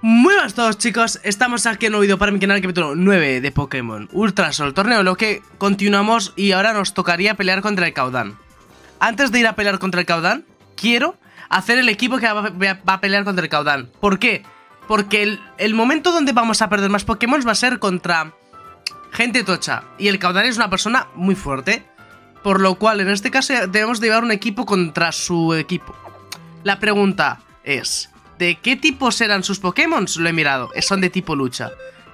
Muy buenas a todos, chicos, estamos aquí en un vídeo para mi canal, capítulo 9 de Pokémon Ultra Sol, torneo, lo que continuamos y ahora nos tocaría pelear contra el Kaudan. Antes de ir a pelear contra el Kaudan, quiero hacer el equipo que va a pelear contra el Kaudan. ¿Por qué? Porque el momento donde vamos a perder más Pokémon va a ser contra gente tocha y el Kaudan es una persona muy fuerte, por lo cual en este caso debemos de llevar un equipo contra su equipo. La pregunta es... ¿de qué tipo serán sus Pokémon? Lo he mirado, son de tipo lucha.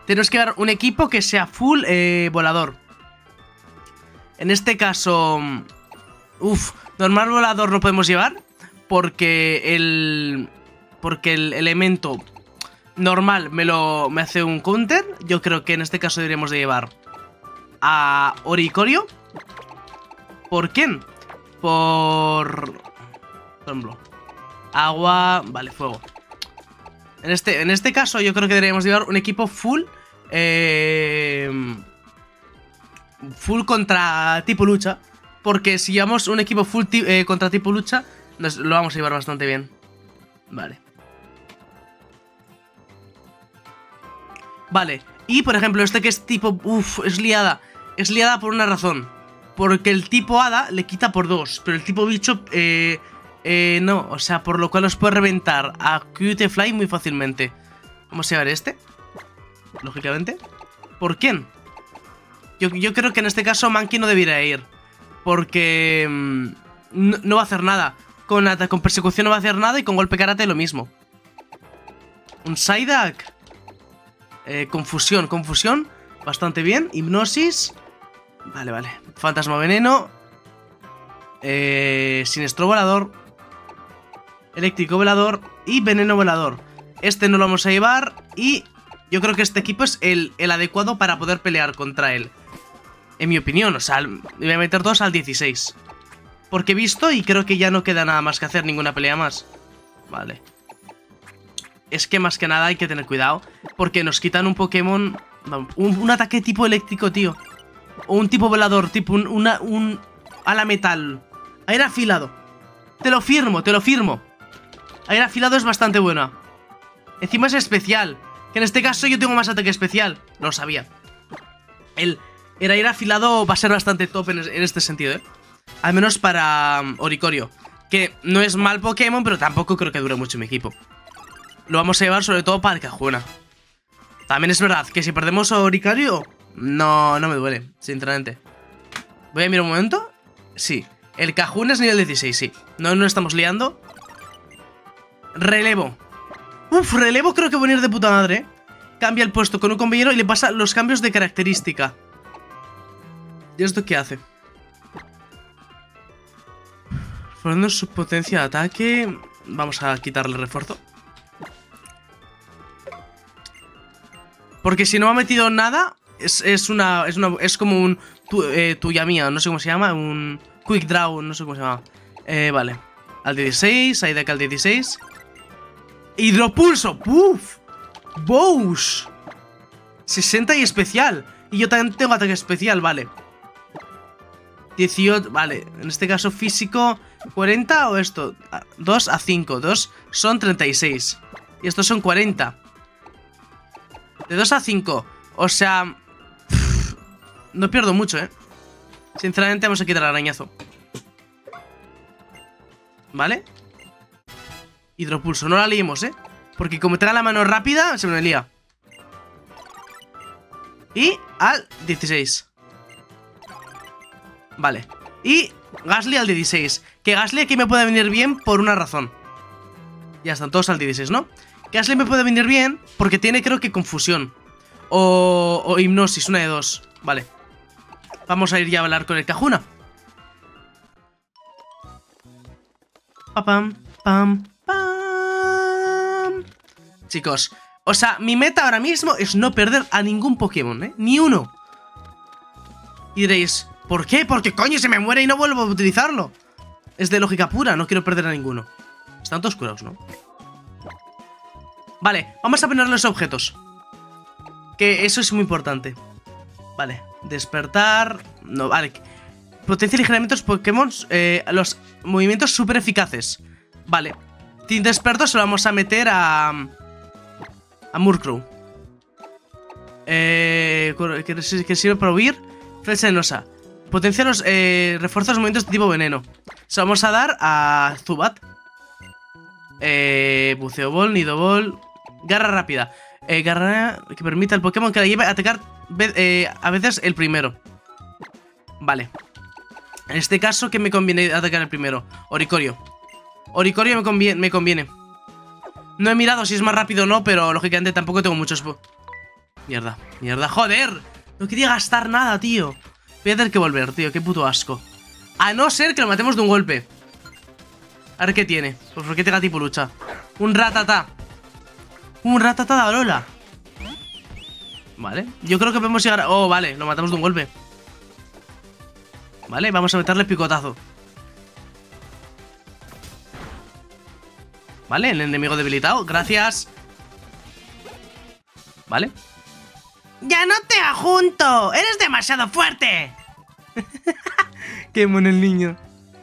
Tenemos que dar un equipo que sea full volador. En este caso... normal volador no podemos llevar porque el elemento normal me hace un counter. Yo creo que en este caso deberíamos de llevar a Oricorio. ¿Por quién? Por ejemplo, agua... vale, fuego. En este caso yo creo que deberíamos llevar un equipo full full contra tipo lucha, porque si llevamos un equipo full contra tipo lucha lo vamos a llevar bastante bien. Vale. Vale, y por ejemplo este que es tipo... es liada. Es liada por una razón, porque el tipo hada le quita por 2, pero el tipo bicho... no, o sea, por lo cual os puede reventar a Cutiefly muy fácilmente. Vamos a llevar este, lógicamente. ¿Por quién? Yo creo que en este caso Mankey no debería ir, porque no va a hacer nada. Con persecución no va a hacer nada y con golpe karate lo mismo. Un Psyduck. Confusión. Bastante bien. Hipnosis. Vale. Fantasma veneno. Siniestro volador. Eléctrico volador y veneno volador. Este no lo vamos a llevar y yo creo que este equipo es el adecuado para poder pelear contra él. En mi opinión, o sea, voy a meter 2 al 16. Porque he visto y creo que ya no queda nada más que hacer, ninguna pelea más. Vale. Es que más que nada hay que tener cuidado porque nos quitan un Pokémon... Un ataque tipo eléctrico, tío. O un tipo volador, tipo un ala metal. Aire afilado. Te lo firmo. Aire afilado es bastante buena. Encima es especial, que en este caso yo tengo más ataque especial. No lo sabía. El aire afilado va a ser bastante top en este sentido, ¿eh? Al menos para Oricorio, que no es mal Pokémon, pero tampoco creo que dure mucho mi equipo. Lo vamos a llevar sobre todo para el Cajuna. También es verdad que si perdemos a Oricorio, no me duele, sinceramente. Voy a mirar un momento. Sí, el Cajuna es nivel 16, sí. No estamos liando. Relevo. Relevo creo que va a venir de puta madre, ¿eh? Cambia el puesto con un compañero y le pasa los cambios de característica. ¿Y esto qué hace? Formando su potencia de ataque. Vamos a quitarle refuerzo, porque si no me ha metido nada es como un tuya mía, no sé cómo se llama. Un quick draw, no sé cómo se llama. Vale, al 16, ahí de acá al 16. Hidropulso, ¡puf! ¡Bows! 60 y especial. Y yo también tengo ataque especial, vale. 18, vale. En este caso físico, 40 o esto. 2 a 5, 2 son 36. Y estos son 40. De 2 a 5, o sea... no pierdo mucho, ¿eh? Sinceramente vamos a quitar el arañazo. Vale. Hidropulso, no la liemos, ¿eh? Porque como trae la mano rápida, se me lía. Y al 16. Vale. Y Gasly al 16. Que Gasly aquí me puede venir bien por una razón. Ya están todos al 16, ¿no? Gasly me puede venir bien porque tiene, creo que, confusión. O hipnosis, una de dos. Vale. Vamos a ir ya a hablar con el Cajuna. Pam, pam, pam. Chicos, o sea, mi meta ahora mismo es no perder a ningún Pokémon, ¿eh? Ni uno. Y diréis, ¿por qué? Porque coño, se me muere y no vuelvo a utilizarlo. Es de lógica pura, no quiero perder a ninguno. Están todos curados, ¿no? Vale, vamos a poner los objetos, que eso es muy importante. Vale, despertar. No, vale. Potencia ligeramente los Pokémon, los movimientos súper eficaces. Vale. Tinte experto se lo vamos a meter a... a Murkrow. Que sirve para huir. Flecha venosa. Potencia los refuerzos movimientos de tipo veneno. Se lo vamos a dar a Zubat. Buceo Ball, Nido Ball. Garra rápida. Garra que permite al Pokémon que la lleve a atacar a veces el primero. Vale. En este caso, ¿qué me conviene atacar el primero? Oricorio. Oricorio me conviene. No he mirado si es más rápido o no, pero lógicamente tampoco tengo muchos... Mierda, mierda, joder. No quería gastar nada, tío. Voy a tener que volver, tío, qué puto asco. A no ser que lo matemos de un golpe. A ver qué tiene. Pues porque tenga tipo lucha. Un ratata. Un ratata de Alola. Vale, yo creo que podemos llegar a... Oh, vale, lo matamos de un golpe. Vale, vamos a meterle picotazo. Vale, el enemigo debilitado, gracias. Vale. ¡Ya no te ajunto! ¡Eres demasiado fuerte! ¡Qué mono el niño!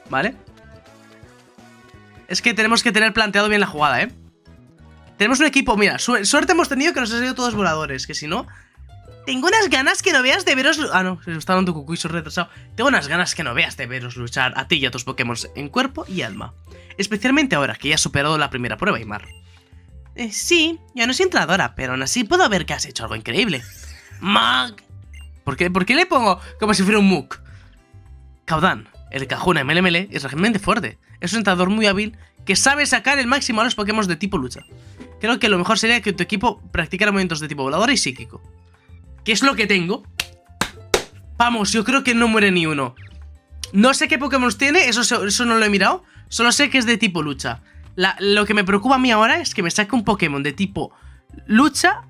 Vale. Es que tenemos que tener planteado bien la jugada, ¿eh? Tenemos un equipo, mira, suerte hemos tenido que nos han salido todos voladores, que si no... Tengo unas ganas que no veas de veros... Ah, no, se está dando cucuy, soy retrasado. Tengo unas ganas que no veas de veros luchar a ti y a tus Pokémon en cuerpo y alma. Especialmente ahora que ya has superado la primera prueba, Imar. Sí, yo no soy entrenadora, pero aún así puedo ver que has hecho algo increíble. Mug. ¿Por qué le pongo como si fuera un mug? Kaudan, el Cajuna de Melemele, es realmente fuerte. Es un entrenador muy hábil que sabe sacar el máximo a los Pokémon de tipo lucha. Creo que lo mejor sería que tu equipo practicara movimientos de tipo volador y psíquico. ¿Qué es lo que tengo? Vamos, yo creo que no muere ni uno. No sé qué Pokémon tiene, eso no lo he mirado. Solo sé que es de tipo lucha. Lo que me preocupa a mí ahora es que me saque un Pokémon de tipo lucha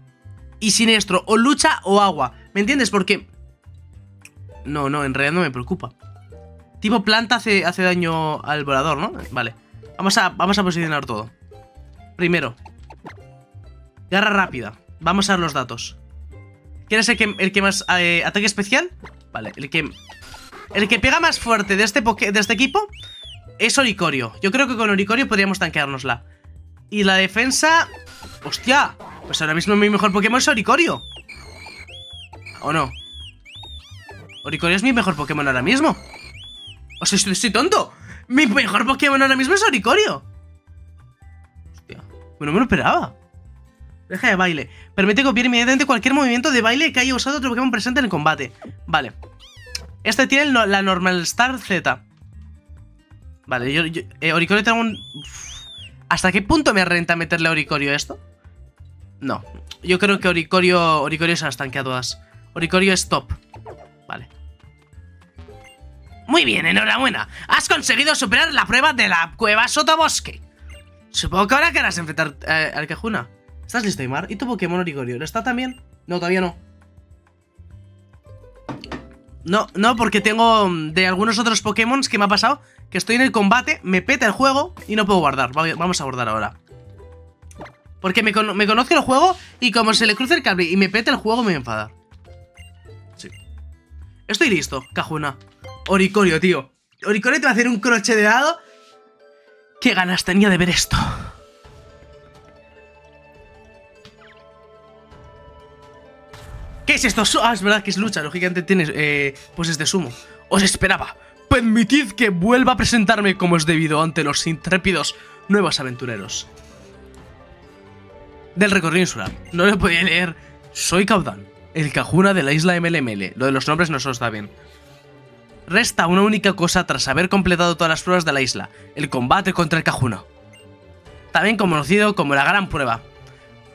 y siniestro, o lucha o agua. ¿Me entiendes? Porque... No, en realidad no me preocupa. Tipo planta hace daño al volador, ¿no? Vale. Vamos a posicionar todo. Primero. Garra rápida. Vamos a ver los datos. ¿Quién es el que más... ataque especial? Vale, el que pega más fuerte de este equipo... Es Oricorio. Yo creo que con Oricorio podríamos tanqueárnosla. Y la defensa... ¡Hostia! Pues ahora mismo mi mejor Pokémon es Oricorio. ¿O no? Oricorio es mi mejor Pokémon ahora mismo. O sea, estoy tonto. Mi mejor Pokémon ahora mismo es Oricorio. Hostia. Bueno, me lo esperaba. Deja de baile. Permite copiar inmediatamente cualquier movimiento de baile que haya usado otro Pokémon presente en el combate. Vale. Este tiene la Lizastal Z. Vale, yo Oricorio tengo un... Uf. ¿Hasta qué punto me renta meterle a Oricorio esto? No. Yo creo que Oricorio se las tanquea todas. Oricorio es top. Vale. Muy bien, enhorabuena. Has conseguido superar la prueba de la cueva sotobosque. Supongo que ahora querrás enfrentar al Cajuna. ¿Estás listo, Imar? ¿Y tu Pokémon Oricorio? ¿Lo está también? No, todavía no. No, porque tengo de algunos otros Pokémon que me ha pasado que estoy en el combate, me peta el juego y no puedo guardar. Vamos a guardar ahora. Porque me conoce el juego y como se le cruza el cable y me peta el juego, me voy a enfadar. Sí. Estoy listo, Cajuna. Oricorio, tío. Oricorio te va a hacer un croche de dado. Qué ganas tenía de ver esto. ¿Qué es esto? Ah, es verdad que es lucha. Lógicamente tienes, pues es de sumo. Os esperaba. Permitid que vuelva a presentarme como es debido ante los intrépidos nuevos aventureros del recorrido insular. No lo podía leer. Soy Kaudan, el Cajuna de la isla de Melemele. Lo de los nombres no se os da bien. Resta una única cosa tras haber completado todas las pruebas de la isla. El combate contra el Cajuna. También conocido como la gran prueba.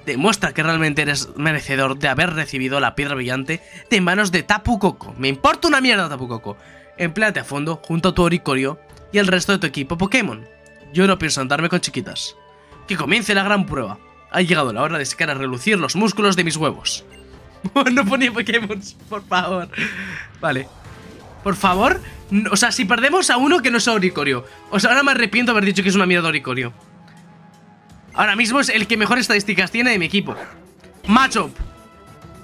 Demuestra que realmente eres merecedor de haber recibido la piedra brillante de manos de Tapu Koko. Me importa una mierda, Tapu Koko. Empléate a fondo junto a tu Oricorio y el resto de tu equipo Pokémon. Yo no pienso andarme con chiquitas. Que comience la gran prueba. Ha llegado la hora de sacar a relucir los músculos de mis huevos. No ponía Pokémon, por favor. Vale. Por favor. No, o sea, si perdemos a uno que no es Oricorio. O sea, ahora me arrepiento de haber dicho que es una mierda Oricorio. Ahora mismo es el que mejor estadísticas tiene de mi equipo. Matchup.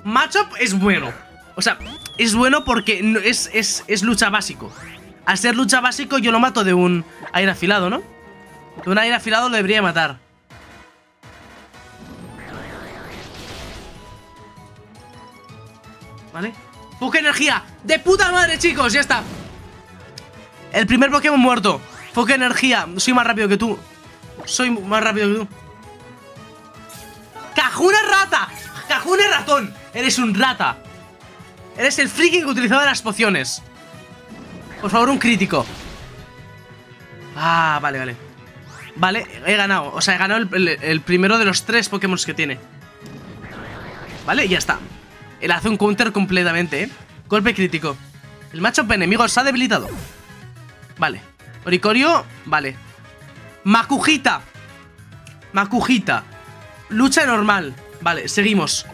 Matchup es bueno. O sea, es bueno porque es lucha básico. Al ser lucha básico yo lo mato de un aire afilado, ¿no? De un aire afilado lo debería matar. ¿vale? Poca energía. ¡De puta madre, chicos! Ya está. El primer Pokémon muerto. Poca energía. Soy más rápido que tú. ¡Cajuna rata! ¡Cajuna ratón! Eres un rata. Eres el friki que utilizaba las pociones. Por favor, un crítico. Ah, vale, vale. Vale, he ganado. O sea, he ganado el primero de los 3 Pokémon que tiene. Vale, ya está. Él hace un counter completamente, ¿eh? Golpe crítico. El macho enemigo se ha debilitado. Vale. Oricorio, vale. Makujita. Makujita. Lucha normal. Vale, seguimos.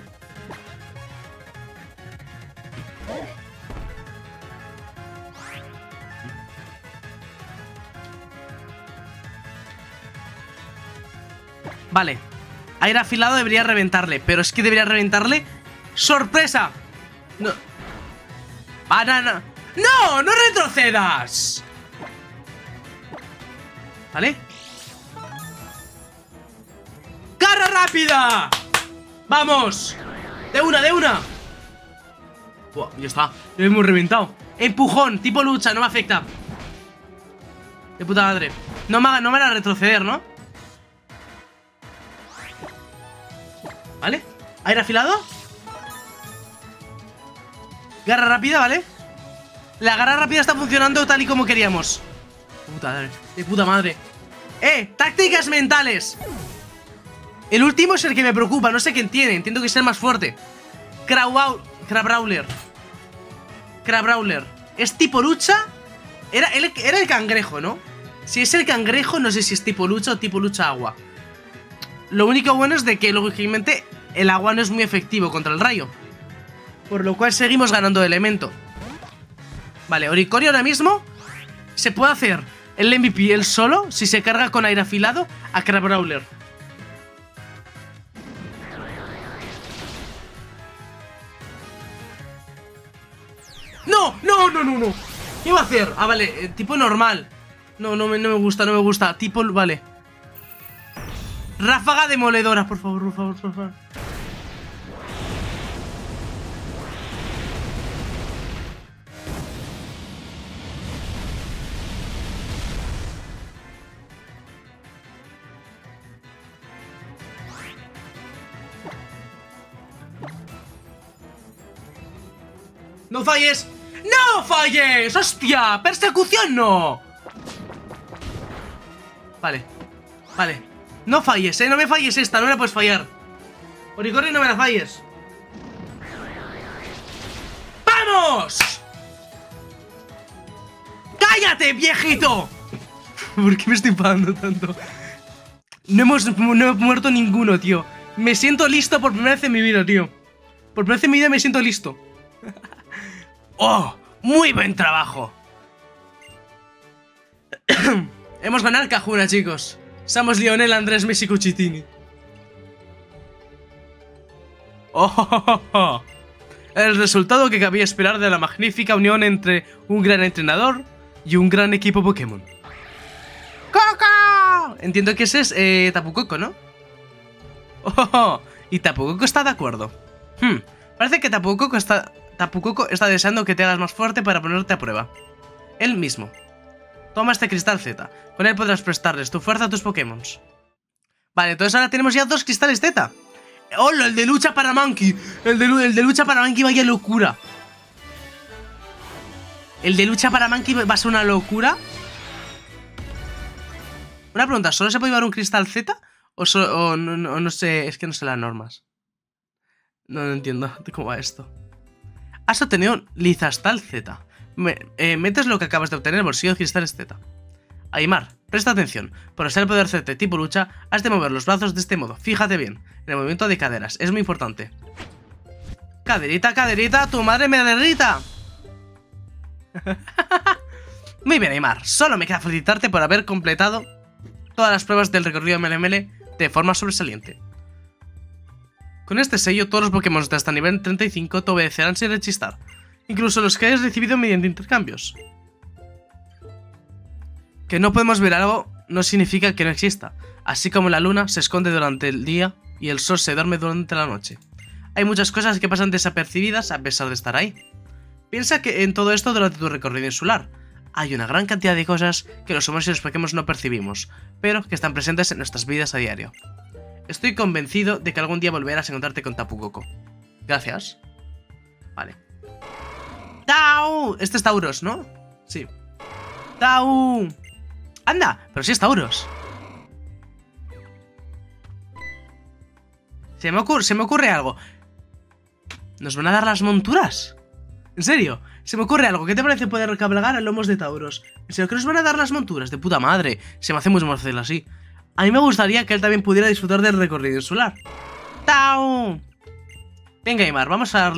Vale, aire afilado debería reventarle. Pero es que debería reventarle. ¡Sorpresa! No. Banana. ¡No! ¡No retrocedas! ¿Vale? ¡Garra rápida! ¡Vamos! ¡De una, de una! Buah, ya está. Lo hemos reventado. Empujón, tipo lucha, no me afecta. De puta madre. No me hará retroceder, ¿no? ¿Vale? Aire afilado. Garra rápida, ¿vale? La garra rápida está funcionando tal y como queríamos. Puta madre. De puta madre. Tácticas mentales. El último es el que me preocupa. No sé quién tiene. Entiendo que es el más fuerte. Crabrawler. Crabrawler. Es tipo lucha. Era el cangrejo, ¿no? Si es el cangrejo, no sé si es tipo lucha o tipo lucha agua. Lo único bueno es de que, lógicamente, el agua no es muy efectivo contra el rayo. Por lo cual seguimos ganando de elemento. Vale, Oricorio ahora mismo se puede hacer el MVP él solo si se carga con aire afilado a Crabrawler. ¡No! ¡No, no, no, no! ¿Qué va a hacer? Ah, vale, tipo normal. No me gusta, no me gusta. Tipo, vale. Ráfaga demoledora, por favor, por favor, por favor. ¡No falles! ¡No falles! ¡Hostia! ¡Persecución no! Vale, vale. No falles, no me falles esta, no me la puedes fallar. Oricorio, no me la falles. ¡Vamos! ¡Cállate, viejito! ¿Por qué me estoy enfadando tanto? No he muerto ninguno, tío. Me siento listo por primera vez en mi vida, tío. Por primera vez en mi vida me siento listo. ¡Oh! ¡Muy buen trabajo! Hemos ganado el Cajuna, chicos. Somos Lionel, Andrés, Messi, Cuchitini. Oh. El resultado que cabía esperar de la magnífica unión entre un gran entrenador y un gran equipo Pokémon. ¡Coco! Entiendo que ese es Tapu Koko, ¿no? Oh. Y Tapu Koko está de acuerdo. Parece que Tapu Koko está deseando que te hagas más fuerte para ponerte a prueba. Él mismo. Toma este cristal Z. Con él podrás prestarles tu fuerza a tus Pokémon. Vale, entonces ahora tenemos ya 2 cristales Z. ¡Hola! El de lucha para Mankey. El de lucha para Mankey, vaya locura. El de lucha para Mankey va a ser una locura. Una pregunta, ¿solo se puede llevar un cristal Z? No sé, es que no sé las normas. No entiendo cómo va esto. Has obtenido Lizastal Z. Metes lo que acabas de obtener en el bolsillo de cristales Z. Aimar, presta atención. Para usar el poder Z tipo lucha, has de mover los brazos de este modo. Fíjate bien en el movimiento de caderas, es muy importante. Caderita, caderita, tu madre me derrita. Muy bien, Aimar. Solo me queda felicitarte por haber completado todas las pruebas del recorrido de Melemele de forma sobresaliente. Con este sello, todos los Pokémon de hasta nivel 35 te obedecerán sin rechistar. Incluso los que hayas recibido mediante intercambios. Que no podemos ver algo no significa que no exista. Así como la luna se esconde durante el día y el sol se duerme durante la noche. Hay muchas cosas que pasan desapercibidas a pesar de estar ahí. Piensa que en todo esto durante tu recorrido insular hay una gran cantidad de cosas que los humanos y los Pokémon no percibimos, pero que están presentes en nuestras vidas a diario. Estoy convencido de que algún día volverás a encontrarte con Tapu Koko. Gracias. Vale. ¡Tau! Este es Tauros, ¿no? Sí. ¡Tau! ¡Anda! Pero sí es Tauros. Se me ocurre algo. ¿Nos van a dar las monturas? ¿En serio? Se me ocurre algo. ¿Qué te parece poder cabalgar a lomos de Tauros? ¿En serio que nos van a dar las monturas? De puta madre. Se me hace muy mal hacerlo así. A mí me gustaría que él también pudiera disfrutar del recorrido insular. ¡Tau! Venga, Aymar, vamos a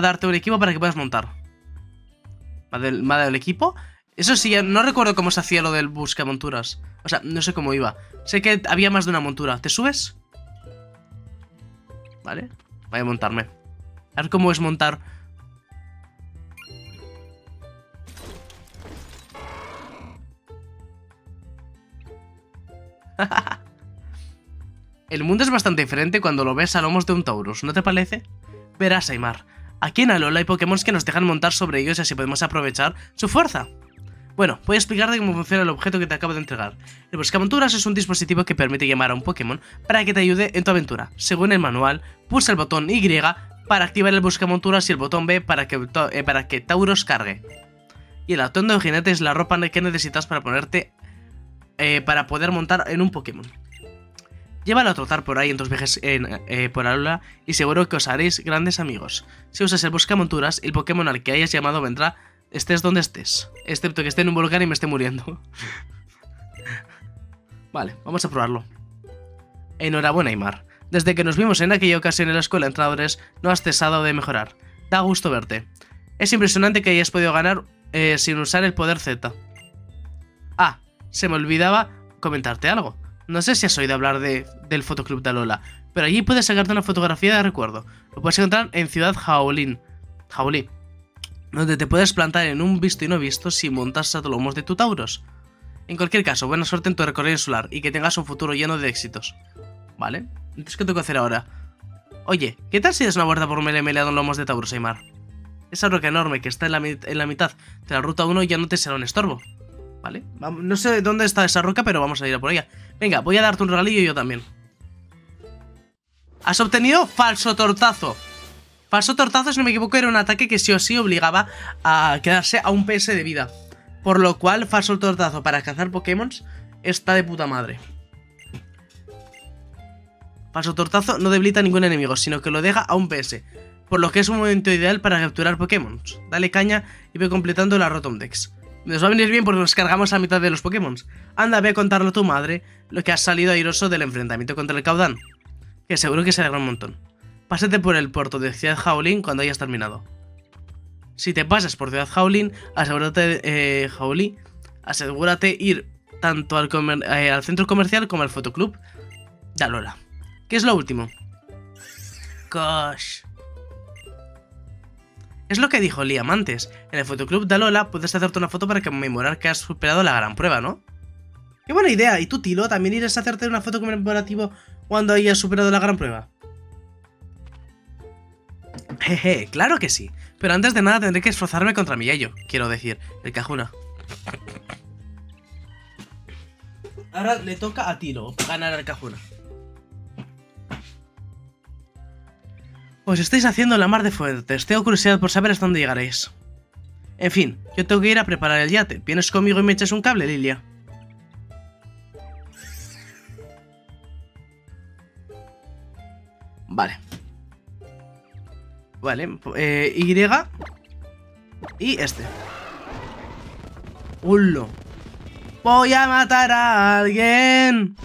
darte un equipo para que puedas montar. ¿Me ha dado el equipo? Eso sí, no recuerdo cómo se hacía lo del buscamonturas. O sea, no sé cómo iba. Sé que había más de una montura. ¿Te subes? Vale, voy a montarme. A ver cómo es montar. El mundo es bastante diferente cuando lo ves a lomos de un Tauros, ¿no te parece? Verás, Aymar. Aquí en Alola hay Pokémon que nos dejan montar sobre ellos y así podemos aprovechar su fuerza. Bueno, voy a explicarte cómo funciona el objeto que te acabo de entregar. El Buscamonturas es un dispositivo que permite llamar a un Pokémon para que te ayude en tu aventura. Según el manual, pulsa el botón Y para activar el Buscamonturas y el botón B para que Tauros cargue. Y el Atuendo de Jinete es la ropa que necesitas para ponerte para poder montar en un Pokémon. Llévalo a trotar por ahí en tus viajes por Alola y seguro que os haréis grandes amigos. Si usas el Buscamonturas, el Pokémon al que hayas llamado vendrá estés donde estés. Excepto que esté en un volcán y me esté muriendo. Vale, vamos a probarlo. Enhorabuena, Aymar. Desde que nos vimos en aquella ocasión en la escuela de entrenadores, no has cesado de mejorar. Da gusto verte. Es impresionante que hayas podido ganar sin usar el poder Z. Ah, se me olvidaba comentarte algo. No sé si has oído hablar del Fotoclub de Alola, pero allí puedes sacarte una fotografía de recuerdo. Lo puedes encontrar en Ciudad Jaolín, donde te puedes plantar en un visto y no visto si montas a lomos de tu Tauros. En cualquier caso, buena suerte en tu recorrido insular y que tengas un futuro lleno de éxitos. Vale, entonces ¿qué tengo que hacer ahora? Oye, ¿qué tal si das una vuelta por Melemele a lomos de Tauros, Aymar? Esa roca enorme que está en la mitad de la Ruta 1 ya no te será un estorbo. Vale, no sé dónde está esa roca, pero vamos a ir a por ella. Venga, voy a darte un regalillo yo también. Has obtenido falso tortazo. Falso tortazo, si no me equivoco, era un ataque que sí o sí obligaba a quedarse a un PS de vida. Por lo cual, falso tortazo para cazar Pokémon está de puta madre. Falso tortazo no debilita a ningún enemigo, sino que lo deja a un PS. Por lo que es un momento ideal para capturar Pokémon. Dale caña y ve completando la Rotom Dex. Nos va a venir bien porque nos cargamos a la mitad de los Pokémon. Anda, ve a contarlo a tu madre lo que has salido airoso del enfrentamiento contra el Kaudan, que seguro que se alegra un montón. Pásate por el puerto de Ciudad Jaolín cuando hayas terminado. Si te pasas por Ciudad Jaolín, asegúrate ir tanto al centro comercial como al Fotoclub de Alola. ¿Qué es lo último? Gosh. Es lo que dijo Liam antes. En el Fotoclub de Alola puedes hacerte una foto para conmemorar que has superado la gran prueba, ¿no? ¡Qué buena idea! ¿Y tú, Tilo, también irás a hacerte una foto conmemorativa cuando hayas superado la gran prueba? Jeje, claro que sí. Pero antes de nada tendré que esforzarme contra mi yayo. Quiero decir, el Cajuna. Ahora le toca a Tilo ganar al Cajuna. Os estáis haciendo la mar de fuertes, tengo curiosidad por saber hasta dónde llegaréis. En fin, yo tengo que ir a preparar el yate. ¿Vienes conmigo y me echas un cable, Lilia? Vale. Vale, Y este. ¡Hullo! ¡Voy a matar a alguien!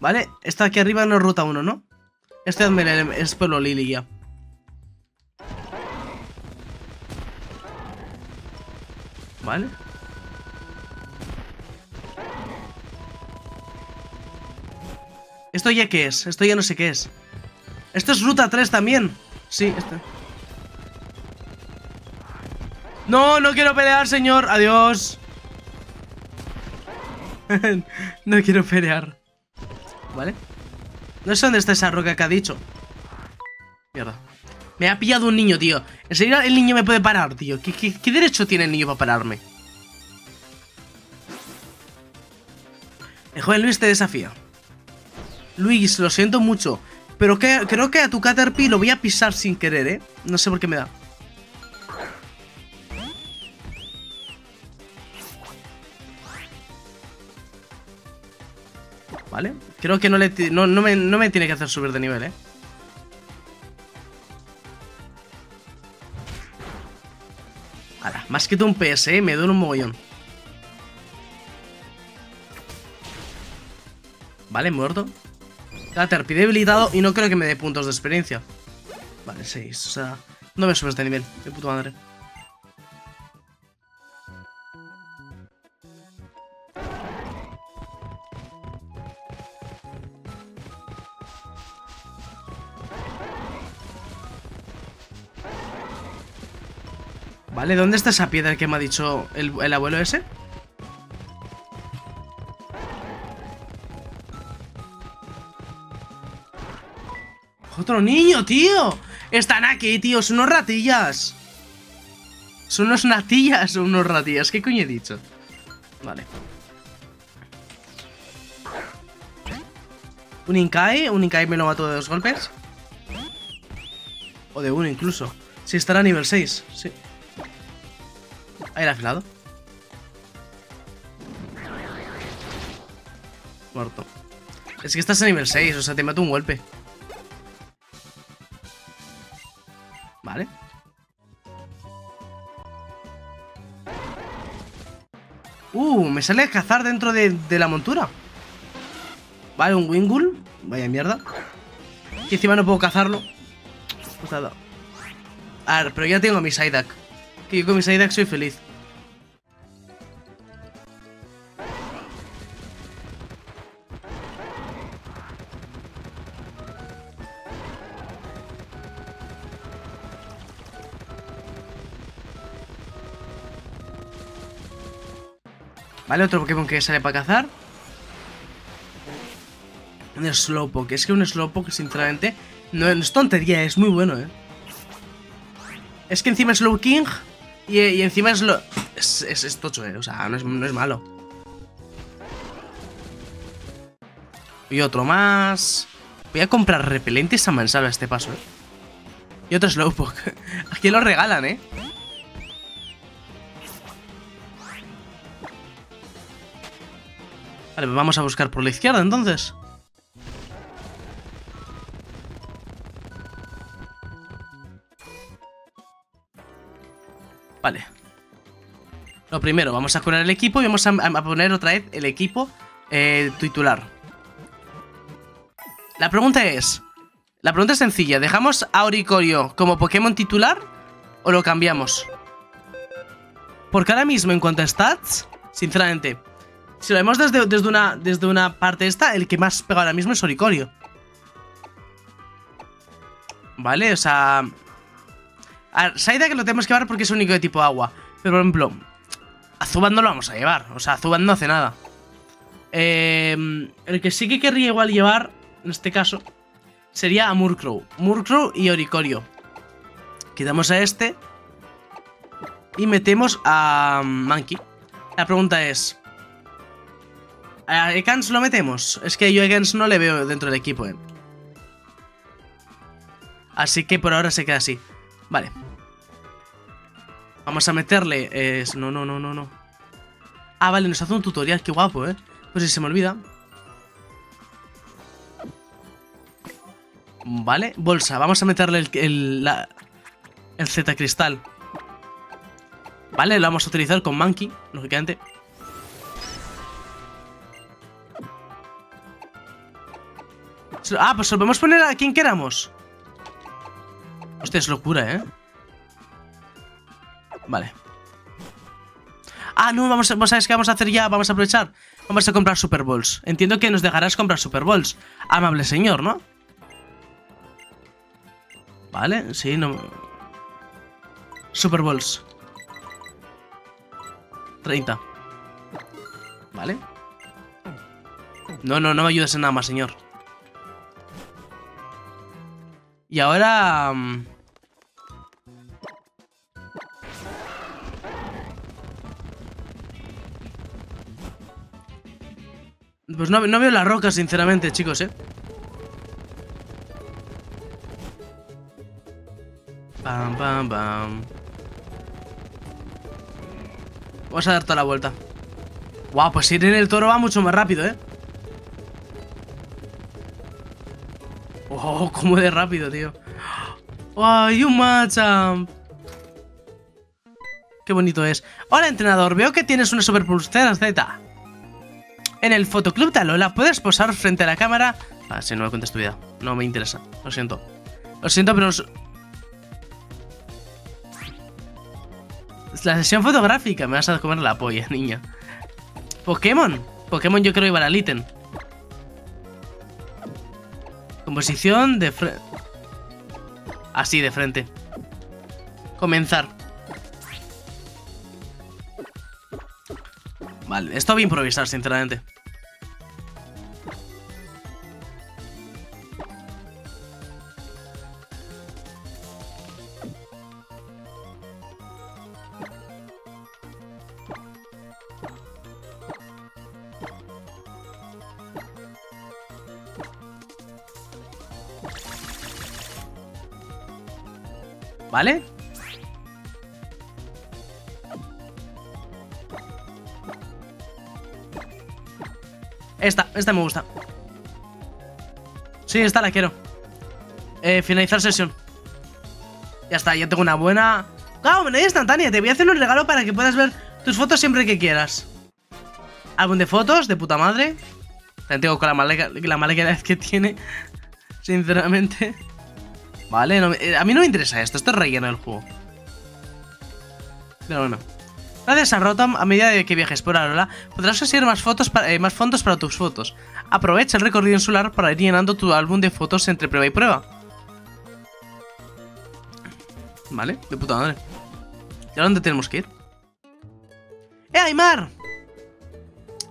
Vale, esta aquí arriba no es Ruta 1, ¿no? Este es Pueblo Lili ya. Vale. ¿Esto ya qué es? Esto ya no sé qué es. Esto es Ruta 3 también. Sí, este. No, no quiero pelear, señor. Adiós. No quiero pelear. Vale. No sé dónde está esa roca que ha dicho. Mierda. Me ha pillado un niño, tío. Enseguida el niño me puede parar, tío. ¿Qué derecho tiene el niño para pararme? El joven Luis te desafía. Luis, lo siento mucho, pero creo que a tu Caterpie lo voy a pisar sin querer, ¿eh? No sé por qué me da. Vale, creo que no me tiene que hacer subir de nivel, ¿eh? Ahora, más que tú un PS, ¿eh? Me duele un mogollón. Vale, muerto. Caterpie debilitado y no creo que me dé puntos de experiencia. Vale, 6. O sea, no me subes de nivel, de puta madre. Vale, ¿dónde está esa piedra que me ha dicho el abuelo ese? ¡Otro niño, tío! Están aquí, tío, son unos ratillas. Son unos natillas, son unos ratillas. ¿Qué coño he dicho? Vale. Un Inkai me lo mató de 2 golpes. O de 1 incluso. Si estará a nivel 6, sí. Ahí el afilado. Muerto. Es que estás a nivel 6, o sea, te mato un golpe. Vale. Me sale a cazar dentro de la montura. Vale, un Wingull. Vaya mierda. Y encima no puedo cazarlo. A ver, pero ya tengo mi Psyduck. Que yo con mi Psyduck soy feliz. Vale, otro Pokémon que sale para cazar. Un Slowpoke. Es que un Slowpoke, sinceramente, no es tontería, es muy bueno, ¿eh? Es que encima es Slow King y encima es lo... Es tocho, ¿eh? O sea, no es malo. Y otro más. Voy a comprar repelentes a mansalva a este paso, ¿eh? Y otro Slowpoke. Aquí lo regalan, ¿eh? Vale, vamos a buscar por la izquierda, entonces. Vale. Lo primero, vamos a curar el equipo y vamos a poner otra vez el equipo titular. La pregunta es sencilla. ¿Dejamos a Oricorio como Pokémon titular o lo cambiamos? Porque ahora mismo, en cuanto a stats, sinceramente... Si lo vemos desde una parte esta, el que más pega ahora mismo es Oricorio. Vale, o sea... Psyduck que lo tenemos que llevar porque es único de tipo agua. Pero, por ejemplo, Azuban no lo vamos a llevar. O sea, Azuban no hace nada. El que sí que querría igual llevar, en este caso, sería a Murkrow. Murkrow y Oricorio. Quitamos a este. Y metemos a Mankey. La pregunta es... ¿A Ekans lo metemos? Es que yo a Ekans no le veo dentro del equipo, ¿eh? Así que por ahora se queda así. Vale. Vamos a meterle... No. Ah, vale, nos hace un tutorial. Qué guapo, ¿eh? Pues si se me olvida. Vale, bolsa. Vamos a meterle el Z cristal. Vale, lo vamos a utilizar con Mankey, lógicamente. Ah, pues lo podemos poner a quien queramos. Hostia, es locura, ¿eh? Vale. Ah, no, ¿sabes qué vamos a hacer ya? Vamos a aprovechar. Vamos a comprar Super Balls. Entiendo que nos dejarás comprar Super Balls. Amable señor, ¿no? Vale, sí, no... Super Balls. 30. Vale. No me ayudes en nada más, señor. Y ahora... Pues no veo la roca, sinceramente, chicos, ¿eh? Pam, pam, pam. Vamos a dar toda la vuelta. Guau, pues ir en el toro va mucho más rápido, ¿eh? Oh, como de rápido, tío. ¡Ay, un Machamp! ¡Qué bonito es! Hola, entrenador. Veo que tienes una Super Pulsera Z. En el Fotoclub de Alola puedes posar frente a la cámara... Ah, sí, no me cuentes tu vida. No me interesa. Lo siento. Lo siento, pero... La sesión fotográfica. Me vas a comer la polla, niña. Pokémon. Pokémon yo creo que iba a la Litten. Composición de frente. Así, de frente. Comenzar. Vale, esto voy a improvisar, sinceramente. ¿Vale? Esta me gusta. Sí, esta la quiero. Finalizar sesión. Ya está, ya tengo una buena... ¡Ah, hombre, instantánea! Te voy a hacer un regalo para que puedas ver tus fotos siempre que quieras. Álbum de fotos, de puta madre. También tengo con la mala que tiene. Sinceramente... Vale, no, a mí no me interesa esto es relleno del juego. Pero bueno. Gracias a Rotom, a medida de que viajes por Alola, podrás conseguir más fondos para tus fotos. Aprovecha el recorrido insular para ir llenando tu álbum de fotos entre prueba y prueba. Vale, de puta madre. ¿Y ahora dónde tenemos que ir? ¡Eh, Aymar!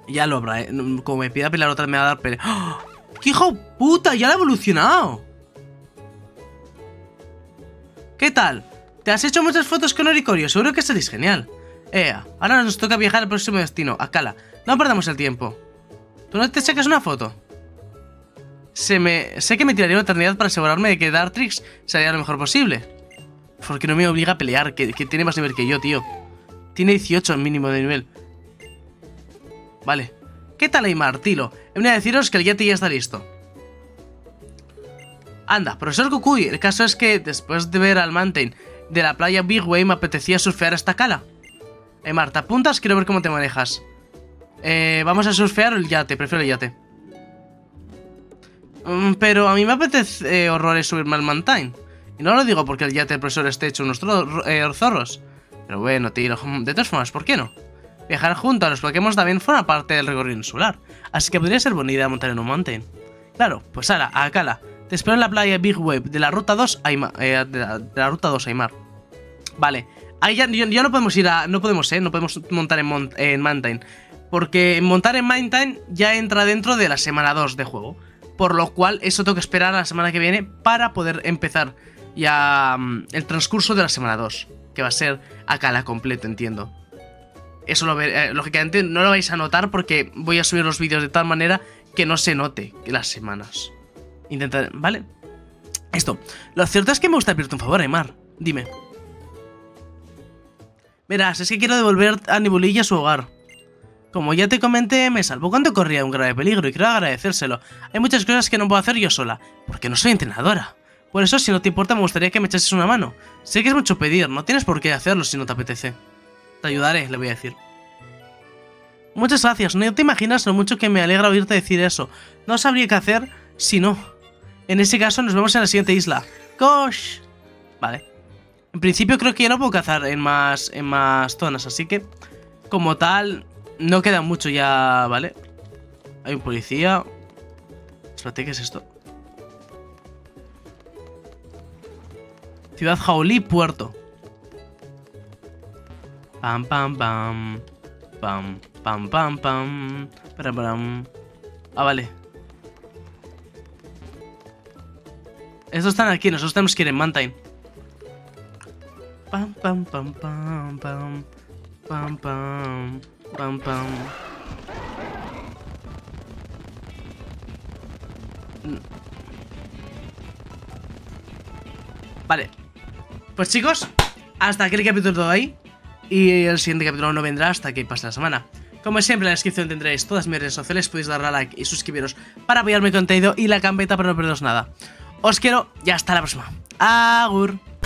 Ya lo habrá, como me pida pelar otra me va a dar pelea. ¡Oh! ¡Qué hijo puta! ¡Ya la he evolucionado! ¿Qué tal? ¿Te has hecho muchas fotos con Oricorio? Seguro que seréis genial. Ahora nos toca viajar al próximo destino, a Cala. No perdamos el tiempo. ¿Tú no te sacas una foto? Sé que me tiraría una eternidad para asegurarme de que Dartrix salía lo mejor posible. Porque no me obliga a pelear, que tiene más nivel que yo, tío. Tiene 18 mínimo de nivel. Vale. ¿Qué tal, Aymar? Tilo. He venido a deciros que el Yeti ya está listo. Anda, profesor Kukui, el caso es que después de ver al Mantine de la playa Big Way me apetecía surfear esta Cala. Marta, apuntas, quiero ver cómo te manejas. Vamos a surfear el yate, prefiero el yate. Pero a mí me apetece horrores subirme al Mantine. Y no lo digo porque el yate del profesor esté hecho unos zorros. Pero bueno, tiro, de todas formas, ¿por qué no? Viajar junto a los Pokémon también forma parte del recorrido insular. Así que podría ser buena idea montar en un Mantine. Claro, pues ala, a Cala. Te espero en la playa Big Wave de la Ruta 2, Aymar. De la Ruta 2, Aymar. Vale. Ahí ya no podemos ir a... No podemos montar en Mantine. Porque montar en Mantine ya entra dentro de la semana 2 de juego. Por lo cual, eso tengo que esperar a la semana que viene para poder empezar ya el transcurso de la semana 2. Que va a ser a Cala completo, entiendo. Eso lo lógicamente no lo vais a notar porque voy a subir los vídeos de tal manera que no se note las semanas. Intentar, ¿vale? Esto. Lo cierto es que me gusta pedirte un favor, Aymar. Dime. Verás, es que quiero devolver a Nibulilla su hogar. Como ya te comenté, me salvó cuando corría un grave peligro y quiero agradecérselo. Hay muchas cosas que no puedo hacer yo sola, porque no soy entrenadora. Por eso, si no te importa, me gustaría que me echases una mano. Sé que es mucho pedir, no tienes por qué hacerlo si no te apetece. Te ayudaré, le voy a decir. Muchas gracias, no te imaginas lo mucho que me alegra oírte decir eso. No sabría qué hacer si no. En ese caso, nos vemos en la siguiente isla. ¡Gosh! Vale. En principio creo que ya no puedo cazar en más zonas, así que... Como tal, no queda mucho ya, ¿vale? Hay un policía... Espérate, ¿qué es esto? Ciudad Jaolín, puerto. Pam, pam, pam. Pam, pam, pam, pam. Pam, pam. Ah, vale. Estos están aquí, nosotros tenemos que ir en Mantine. Pam, pam, pam, pam, pam. Pam, pam, pam, pam. Vale. Pues chicos, hasta aquí el capítulo de hoy. Y el siguiente capítulo no vendrá hasta que pase la semana. Como siempre, en la descripción tendréis todas mis redes sociales. Podéis darle a like y suscribiros para apoyar mi contenido. Y la campanita para no perderos nada. Os quiero y hasta la próxima. Agur.